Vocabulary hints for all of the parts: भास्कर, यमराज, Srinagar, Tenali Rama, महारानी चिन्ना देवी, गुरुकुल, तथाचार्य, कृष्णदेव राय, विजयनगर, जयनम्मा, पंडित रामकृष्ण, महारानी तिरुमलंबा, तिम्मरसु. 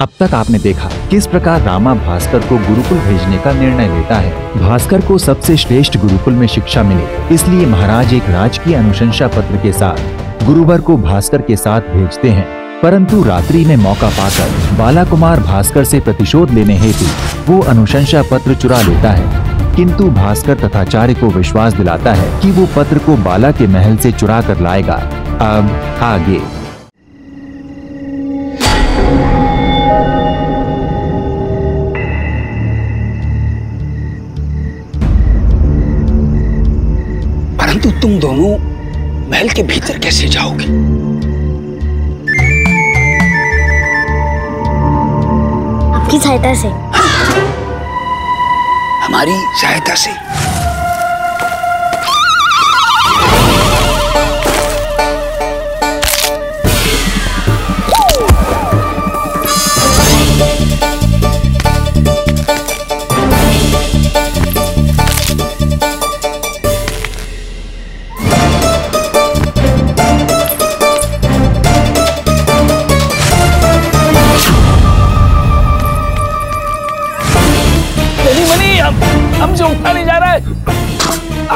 अब तक आपने देखा किस प्रकार रामा भास्कर को गुरुकुल भेजने का निर्णय लेता है। भास्कर को सबसे श्रेष्ठ गुरुकुल में शिक्षा मिले, इसलिए महाराज एक राजकीय अनुशंसा पत्र के साथ गुरुवर को भास्कर के साथ भेजते हैं। परंतु रात्रि में मौका पाकर बाला कुमार भास्कर से प्रतिशोध लेने हेतु वो अनुशंसा पत्र चुरा लेता है, किंतु भास्कर तथाचार्य को विश्वास दिलाता है कि वो पत्र को बाला के महल से चुरा कर लाएगा। अब आगे परंतु तुम दोनों महल के भीतर कैसे जाओगे? की सहायता से, हमारी सहायता से। हमसे उठा नहीं जा रहा है,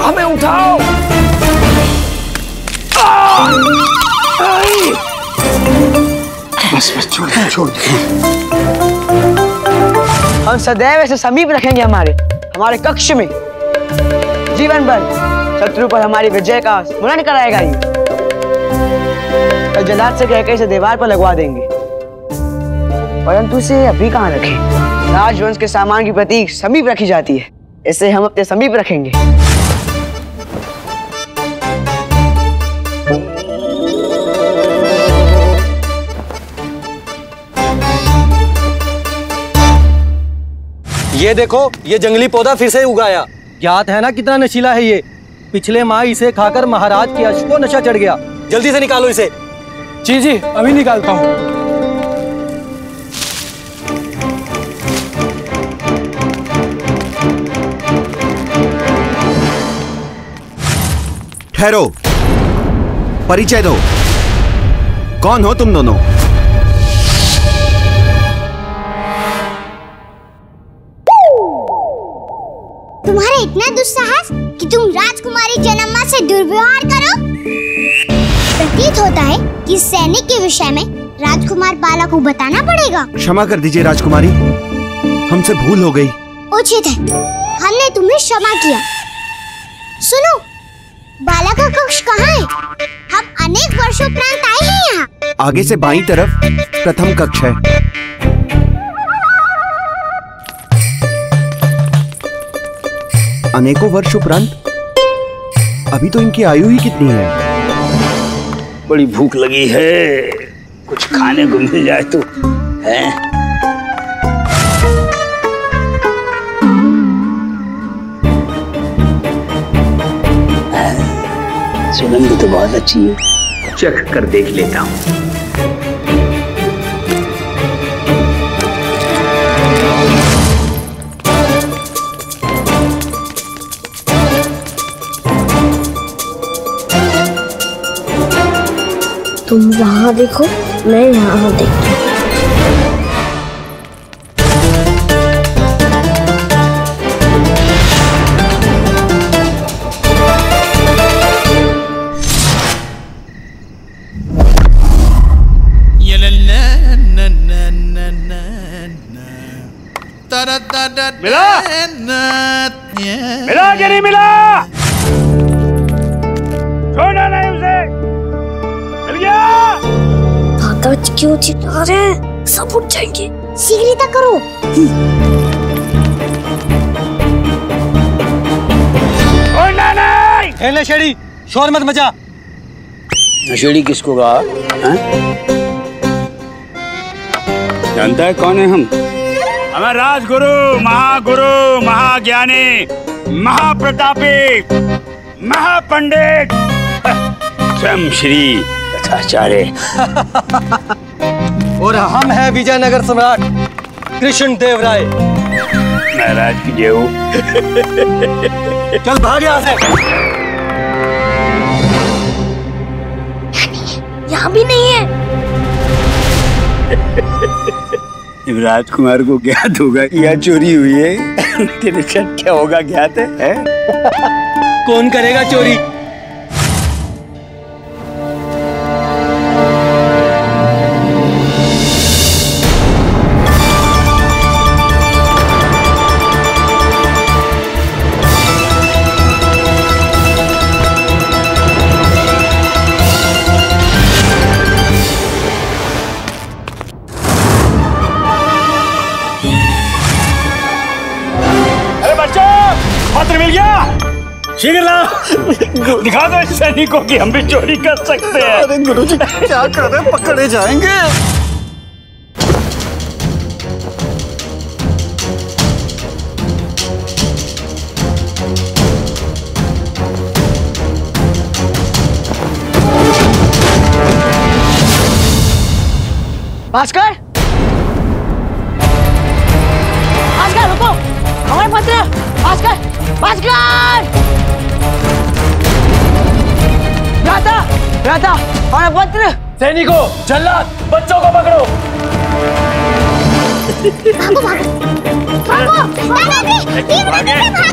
हमें उठाओ। बस छोड़। हम सदैव ऐसे समीप रखेंगे हमारे कक्ष में। जीवन भर शत्रु पर हमारी विजय का स्मरण कराएगा ये। तो जलाद से कहकर इसे दीवार पर लगवा देंगे, परंतु इसे अभी कहाँ रखें? राजवंश के सामान की प्रतीक समीप रखी जाती है, इसे हम अपने समीप रखेंगे। ये देखो, ये जंगली पौधा फिर से उगाया। ज्ञात है ना कितना नशीला है ये। पिछले माह इसे खाकर महाराज की अश्व को नशा चढ़ गया। जल्दी से निकालो इसे। जी, अभी निकालता हूँ। ठहरो, परिचय दो, कौन हो तुम दोनों? तुम्हारा इतना दुस्साहस कि तुम राजकुमारी जयनम्मा से दुर्व्यवहार करो? प्रतीत होता है कि सैनिक के विषय में राजकुमार बाला को बताना पड़ेगा। क्षमा कर दीजिए राजकुमारी, हमसे भूल हो गई। उचित है, हमने तुम्हें क्षमा किया। सुनो, बाला का कक्ष कहाँ है? हम अनेक वर्षों प्रांत आए हैं यहाँ। आगे से बाईं तरफ प्रथम कक्ष है। अनेकों वर्ष उपरांत? अभी तो इनकी आयु ही कितनी है? बड़ी भूख लगी है, कुछ खाने को मिल जाए तो। है? सुगंध तो बहुत अच्छी है, चख कर देख लेता हूँ। तुम वहां देखो, मैं यहाँ देखती हूँ। मिला? मिला कि नहीं मिला? छोड़ना नहीं उसे। मिल गया? दादा क्यों चिल्ला रहे हैं? सब उठ जाएंगे। शीघ्रता करो। छोड़ना नहीं। हे नशेड़ी, शोर मत मचा। नशेड़ी किसको कहा? जानता है कौन है हम? हमारा राजगुरु, महाज्ञानी, महाप्रतापी, महापंडित स्वयं श्री तथाचार्य। और हम हैं विजयनगर सम्राट कृष्णदेव राय। महाराज की जय हो। चल भाग यहाँ से। यहाँ भी नहीं है। युवराज कुमार को ज्ञात होगा या चोरी हुई है, कनेक्शन क्या होगा ज्ञात है? कौन करेगा चोरी? दिखा दो इस सैनिक को कि हम भी चोरी कर सकते हैं। अरे गुरुजी क्या कर रहे हैं, पकड़े जाएंगे। भास्कर, भास्कर रुको, हमारे पत्र। भास्कर, भास्कर, राधा, राधा, और पत्र। सैनिको, जल्लाद, बच्चों को पकड़ो। भागो, भागो,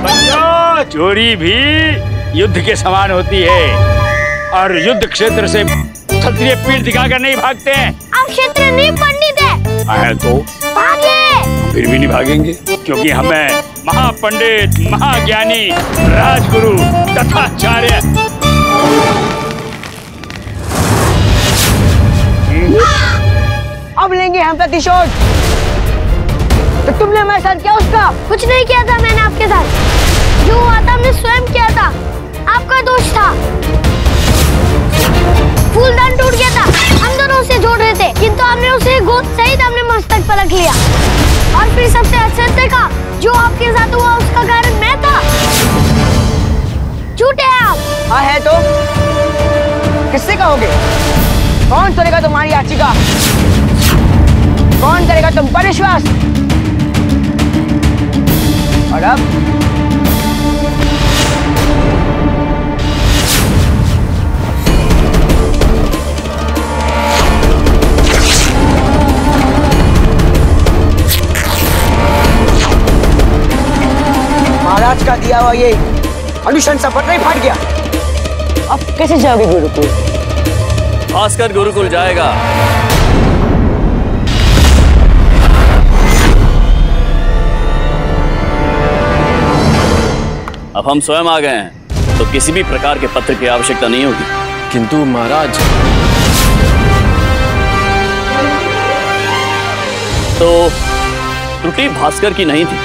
भागो। चोरी भी युद्ध के समान होती है और युद्ध क्षेत्र से क्षत्रिय पीठ दिखाकर नहीं भागते हैं। आप क्षेत्र नहीं पंडित है। आया तो भागे, फिर भी नहीं भागेंगे क्योंकि हमें महापंडित, महाज्ञानी, राजगुरु, तथाचार्य। अब लेंगे हम प्रतिशोध। तो तुमने मेरे साथ क्या उसका? कुछ नहीं किया था मैंने आपके साथ। जो हुआ था हमने स्वयं किया था, आपका दोष था। फूलदान टूट गया था, हम दोनों उसे जोड़ रहे थे किंतु हमने उसे गोद सहित हमने मस्तक पर रख लिया। और फिर सबसे आश्चर्य का जो आपके साथ हुआ उसका कारण मैं था। झूठे हैं आप। हाँ है तो किससे कहोगे? कौन सुनेगा तुम्हारी याचिका? कौन करेगा तुम पर विश्वास? और अब महाराज का दिया हुआ ये अनुशंसा पत्र ही फट गया। अब कैसे जाओगे गुरुकुल? भास्कर गुरुकुल जाएगा। अब हम स्वयं आ गए हैं तो किसी भी प्रकार के पत्र की आवश्यकता नहीं होगी। किंतु महाराज, तो त्रुटि भास्कर की नहीं थी।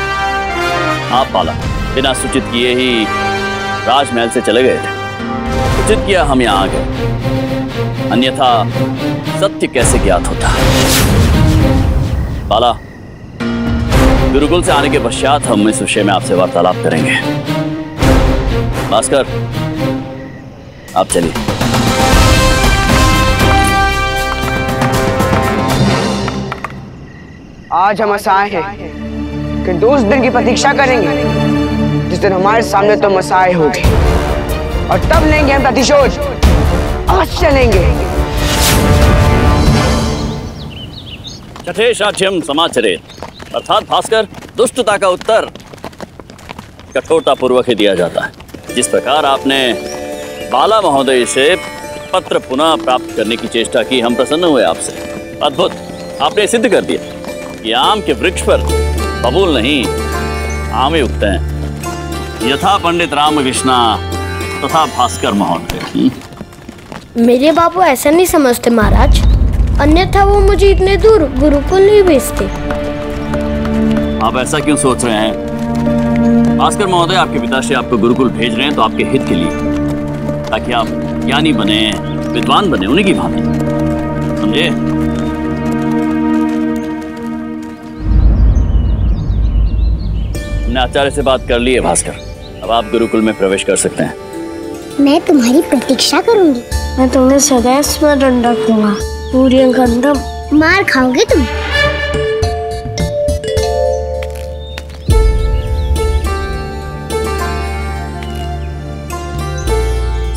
आप पाला बिना सूचित किए ही राजमहल से चले गए थे। सूचित किया हम यहाँ आ गए, अन्यथा सत्य कैसे ज्ञात होता? बाला, गुरुकुल से आने के पश्चात हम इस विषय में आपसे वार्तालाप करेंगे। भास्कर, आप चलिए। आज हम आए हैं कि उस दिन की प्रतीक्षा करेंगे जिस दिन हमारे सामने तुम आए होगे और तब लेंगे हम प्रतिशोध। आज चलेंगे। कठेशाच्यम समाचरे, अर्थात भास्कर, दुष्टता का उत्तर कठोरता पूर्वक ही दिया जाता है। जिस प्रकार आपने बाला महोदय से पत्र पुनः प्राप्त करने की चेष्टा की, हम प्रसन्न हुए आपसे। अद्भुत, आपने सिद्ध कर दिया कि आम के वृक्ष पर बबूल नहीं आम ही उगते हैं। यथा पंडित रामकृष्ण तथा भास्कर महोदय। मेरे बाबू ऐसा नहीं समझते महाराज, अन्यथा वो मुझे इतने दूर गुरुकुल नहीं भेजते। आप ऐसा क्यों सोच रहे हैं? भास्कर महोदय, आपके पिताश्री आपको गुरुकुल भेज रहे हैं तो आपके हित के लिए, ताकि आप ज्ञानी बने, विद्वान बने, उन्हीं की भांति, समझे? हमने आचार्य से बात कर ली है भास्कर, अब आप गुरुकुल में प्रवेश कर सकते हैं। मैं तुम्हारी प्रतीक्षा करूंगी। मैं तुम्हें सदैव स्मरण रखूंगा। पूरी गंदम मार खाओगे तुम।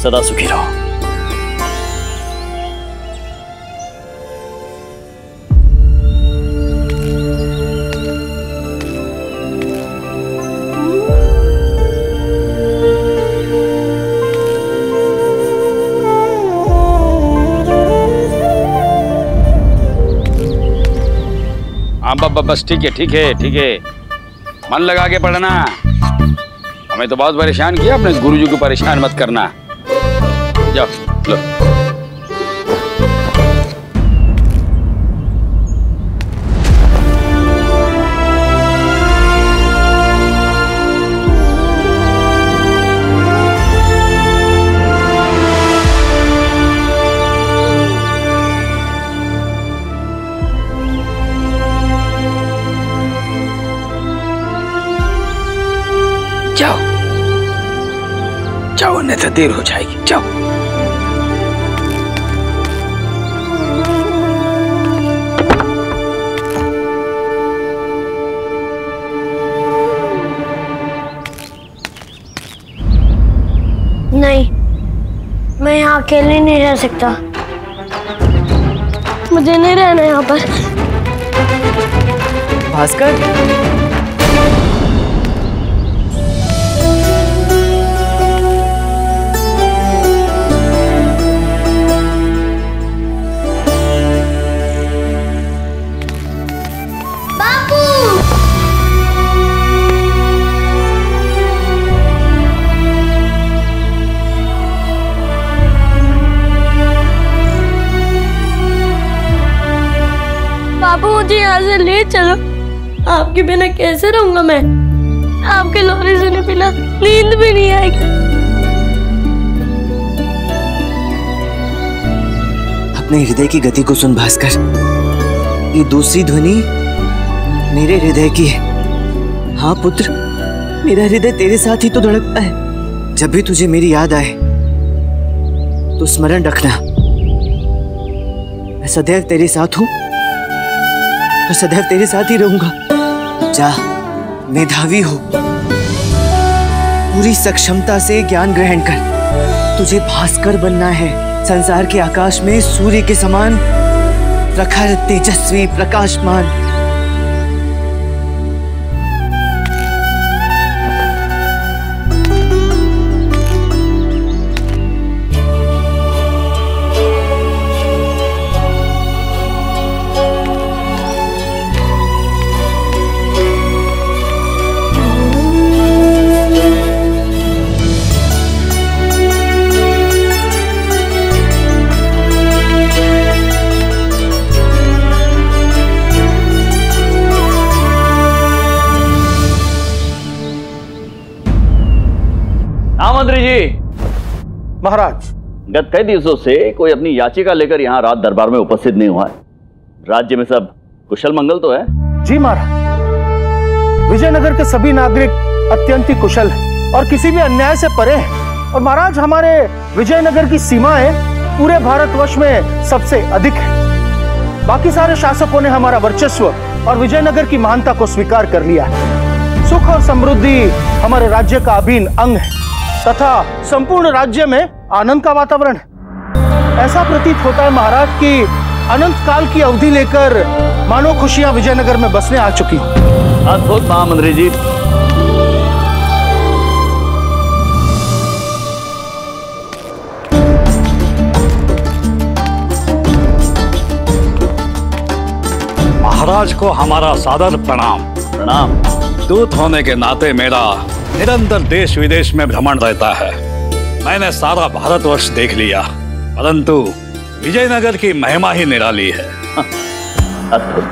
सदा सुखी रहो। बस ठीक है मन लगा के पढ़ना। हमें तो बहुत परेशान किया, अपने गुरुजी को परेशान मत करना। जाओ लो। जाओ अन्यथा देर हो जाएगी। जाओ नहीं, मैं यहाँ अकेले नहीं रह सकता। मुझे नहीं रहना यहाँ पर। भास्कर, मुझे यहाँ से ले चलो। आपके बिना कैसे रहूंगा मैं? आपके लोरी सुने बिना नींद भी नहीं आएगी। अपने हृदय की गति को सुन भास्कर, ये दूसरी ध्वनि मेरे हृदय की है। हाँ पुत्र, मेरा हृदय तेरे साथ ही तो धड़कता है। जब भी तुझे मेरी याद आए तो स्मरण रखना, मैं सदैव तेरे साथ हूँ और सदैव तेरे साथ ही रहूंगा। जा, मेधावी हो, पूरी सक्षमता से ज्ञान ग्रहण कर। तुझे भास्कर बनना है। संसार के आकाश में सूर्य के समान प्रखर तेजस्वी प्रकाशमान। महाराज, गत कई दिवसों से कोई अपनी याचिका लेकर यहाँ रात दरबार में उपस्थित नहीं हुआ है। राज्य में सब कुशल मंगल तो है? जी महाराज, विजयनगर के सभी नागरिक अत्यंत कुशल हैं और किसी भी अन्याय से परे हैं। और महाराज, हमारे विजयनगर की सीमाएं पूरे भारतवर्ष में सबसे अधिक है। बाकी सारे शासकों ने हमारा वर्चस्व और विजयनगर की महानता को स्वीकार कर लिया है। सुख और समृद्धि हमारे राज्य का अभिन्न अंग है तथा संपूर्ण राज्य में आनंद का वातावरण। ऐसा प्रतीत होता है महाराज कि अनंत काल की अवधि लेकर मानो खुशियां विजयनगर में बसने आ चुकी। अद्भुत महामंत्री जी। महाराज को हमारा सादर प्रणाम। प्रणाम। दूत होने के नाते मेरा निरंतर देश विदेश में भ्रमण रहता है। मैंने सारा भारतवर्ष देख लिया, परंतु विजयनगर की महिमा ही निराली है। अद्भुत।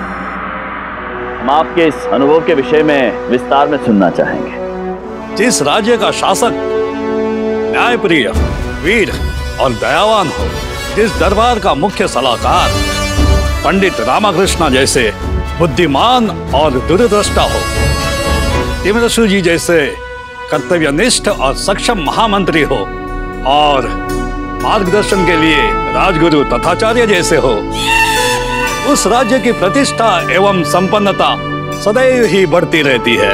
हम आपके इस अनुभव के विषय में विस्तार में सुनना चाहेंगे। जिस राज्य का शासक न्यायप्रिय, वीर और दयावान हो, जिस दरबार का मुख्य सलाहकार पंडित रामकृष्ण जैसे बुद्धिमान और दूरदृष्टा हो, तिम्मरसु जी जैसे कर्तव्यनिष्ठ और सक्षम महामंत्री हो, और मार्गदर्शन के लिए राजगुरु तथाचार्य जैसे हो, उस राज्य की प्रतिष्ठा एवं संपन्नता सदैव ही बढ़ती रहती है।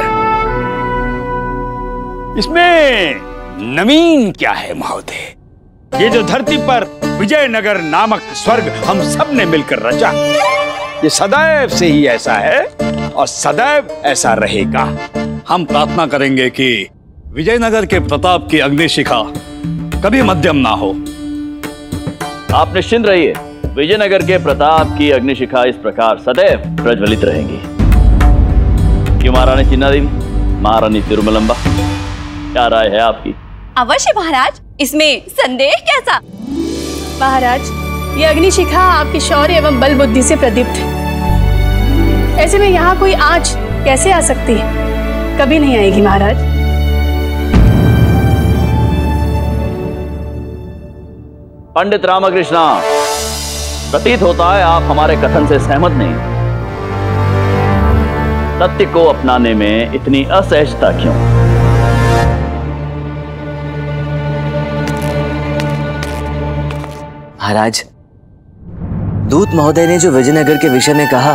इसमें नवीन क्या है महोदय? ये जो धरती पर विजयनगर नामक स्वर्ग हम सब ने मिलकर रचा, ये सदैव से ही ऐसा है और सदैव ऐसा रहेगा। हम प्रार्थना करेंगे कि विजयनगर के प्रताप की अग्निशिखा कभी मध्यम ना हो। आप निश्चिंत रहिए, विजयनगर के प्रताप की अग्निशिखा इस प्रकार सदैव प्रज्वलित रहेगी। क्यों महारानी चिन्ना देवी, महारानी तिरुमलंबा, क्या राय है आपकी? अवश्य महाराज, इसमें संदेह कैसा। महाराज, ये अग्निशिखा आपके शौर्य एवं बल बुद्धि से प्रदीप्त है। ऐसे में यहाँ कोई आँच कैसे आ सकती है? कभी नहीं आएगी महाराज। पंडित रामकृष्ण, प्रतीत होता है आप हमारे कथन से सहमत नहीं। सत्य को अपनाने में इतनी असहजता क्यों? महाराज, दूत महोदय ने जो विजयनगर के विषय में कहा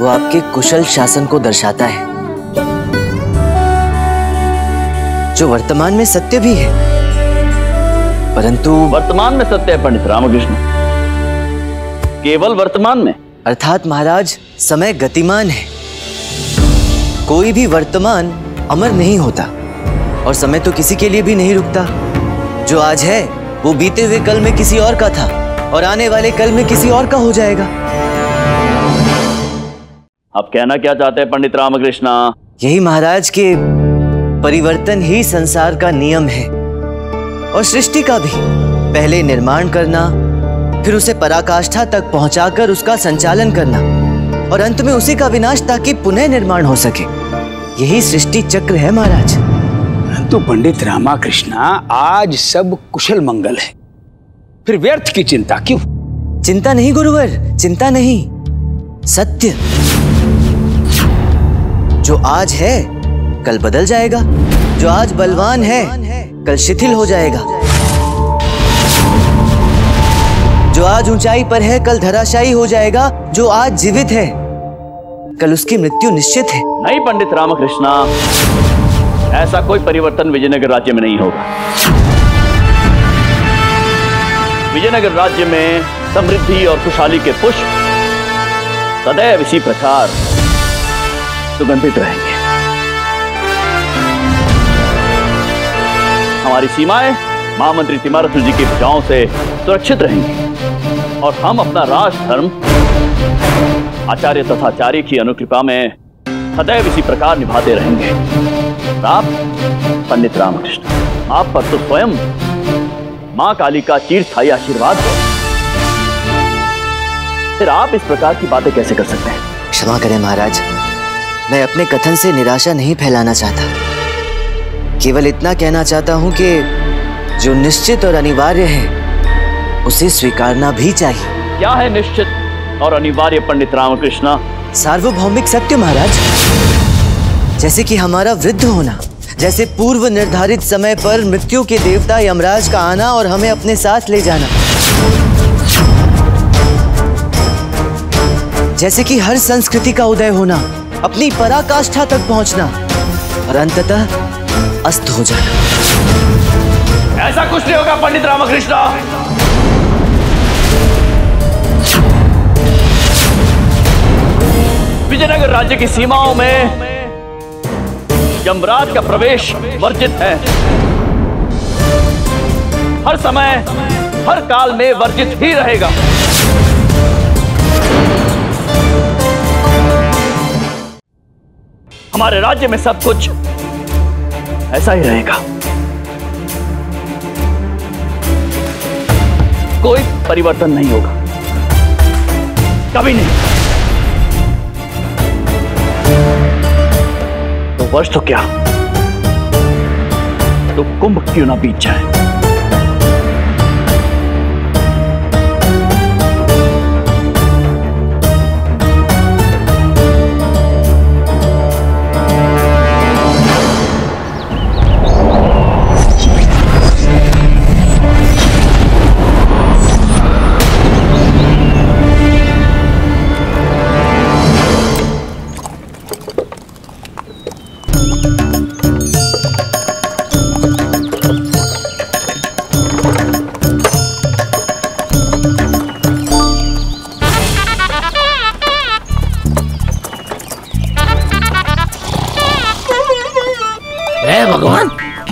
वो आपके कुशल शासन को दर्शाता है, जो वर्तमान में सत्य भी है। परंतु वर्तमान में सत्य है पंडित रामकृष्ण, केवल वर्तमान में। अर्थात महाराज, समय गतिमान है, कोई भी वर्तमान अमर नहीं होता, और समय तो किसी के लिए भी नहीं रुकता। जो आज है वो बीते हुए कल में किसी और का था, और आने वाले कल में किसी और का हो जाएगा। आप कहना क्या चाहते हैं पंडित रामकृष्ण? यही महाराज के परिवर्तन ही संसार का नियम है, और सृष्टि का भी। पहले निर्माण करना, फिर उसे पराकाष्ठा तक पहुंचाकर उसका संचालन करना, और अंत में उसी का विनाश, ताकि पुनः निर्माण हो सके। यही सृष्टि चक्र है महाराज। परंतु पंडित रामकृष्ण, आज सब कुशल मंगल है, फिर व्यर्थ की चिंता क्यों? चिंता नहीं गुरुवर, चिंता नहीं, सत्य। जो आज है कल बदल जाएगा, जो आज बलवान है कल शिथिल हो जाएगा, जो आज ऊंचाई पर है कल धराशायी हो जाएगा, जो आज जीवित है कल उसकी मृत्यु निश्चित है। नहीं पंडित रामकृष्ण, ऐसा कोई परिवर्तन विजयनगर राज्य में नहीं होगा। विजयनगर राज्य में समृद्धि और खुशहाली के पुष्प सदैव इसी प्रकार सुगंधित रहेंगे। हमारी सीमाएं महामंत्री तिम्मरसु जी के भुजाओं से सुरक्षित रहेंगी, और हम अपना राजधर्म आचार्य तथाचार्य की अनुकृपा में सदैव इसी प्रकार निभाते रहेंगे। आप पंडित रामकृष्ण, आप पर तो स्वयं मां काली का चिरस्थायी आशीर्वाद है, फिर आप इस प्रकार की बातें कैसे कर सकते हैं? क्षमा करें महाराज, मैं अपने कथन से निराशा नहीं फैलाना चाहता। केवल इतना कहना चाहता हूं कि जो निश्चित और अनिवार्य है उसे स्वीकारना भी चाहिए। क्या है निश्चित और अनिवार्य पंडित रामकृष्ण? सार्वभौमिक सत्य महाराज, जैसे कि हमारा वृद्ध होना, जैसे पूर्व निर्धारित समय पर मृत्यु के देवता यमराज का आना और हमें अपने साथ ले जाना, जैसे कि हर संस्कृति का उदय होना, अपनी पराकाष्ठा तक पहुंचना और अंततः अस्त हो जाना। ऐसा कुछ नहीं होगा पंडित रामकृष्ण। विजयनगर राज्य की सीमाओं में यमराज का प्रवेश वर्जित है। हर समय हर काल में वर्जित ही रहेगा। हमारे राज्य में सब कुछ ऐसा ही रहेगा, कोई परिवर्तन नहीं होगा, कभी नहीं। तो वर्ष तो क्या, तो कुंभ क्यों ना बीत जाए।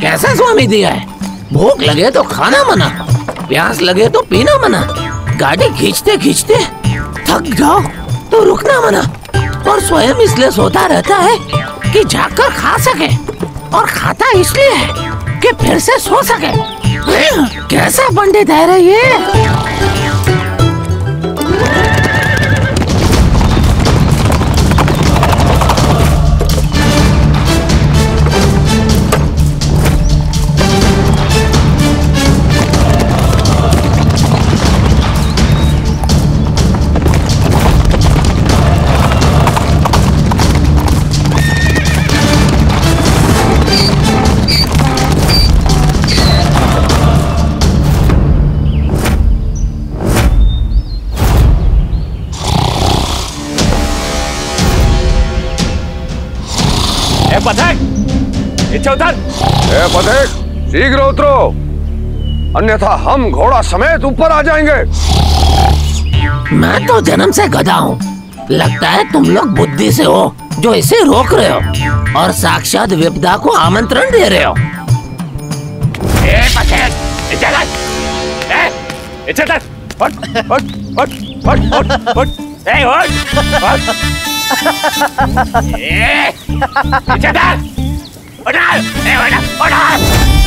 कैसा स्वामी दिया है? भूख लगे तो खाना मना, प्यास लगे तो पीना मना, गाड़ी खींचते खींचते थक जाओ तो रुकना मना, और स्वयं इसलिए सोता रहता है कि जाकर खा सके, और खाता इसलिए है कि फिर से सो सके। कैसा पंडित है रे ये? शीघ्र उतरो, अन्यथा हम घोड़ा समेत ऊपर आ जाएंगे। मैं तो जन्म से गधा हूँ, लगता है तुम लोग बुद्धि से हो जो इसे रोक रहे हो और साक्षात विपदा को आमंत्रण दे रहे हो। ए पथेक, इज्जत, उठ, उठ, उठ, उठ,